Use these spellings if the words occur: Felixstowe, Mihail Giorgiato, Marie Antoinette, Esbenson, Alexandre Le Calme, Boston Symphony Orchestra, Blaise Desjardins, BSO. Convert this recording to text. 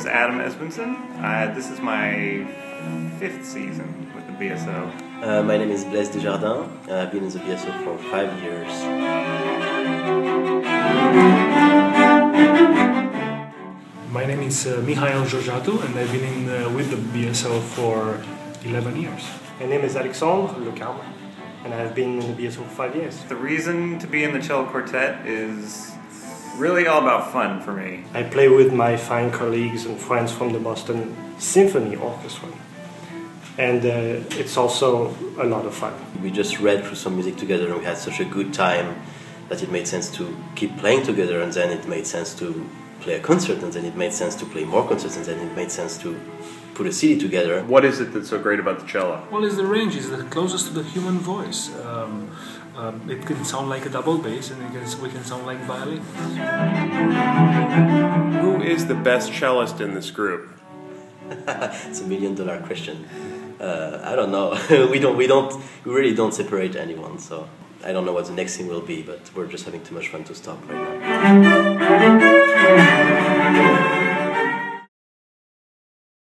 is Adam Esbenson. This is my 5th season with the BSO. My name is Blaise Desjardins. I've been in the BSO for 5 years. My name is Mihail Giorgiato, and I've been with the BSO for 11 years. My name is Alexandre Le Calme, and I've been in the BSO for 5 years. The reason to be in the cello quartet is really all about fun for me. I play with my fine colleagues and friends from the Boston Symphony Orchestra, and it's also a lot of fun. We just read through some music together, and we had such a good time that it made sense to keep playing together, and then it made sense to play a concert, and then it made sense to play more concerts, and then it made sense to put a CD together. What is it that's so great about the cello? Well, it's the range. It's the closest to the human voice. It can sound like a double bass, and we can sound like violin. Who is the best cellist in this group? It's $1 million question. I don't know. we really don't separate anyone. So I don't know what the next thing will be, but we're just having too much fun to stop right now.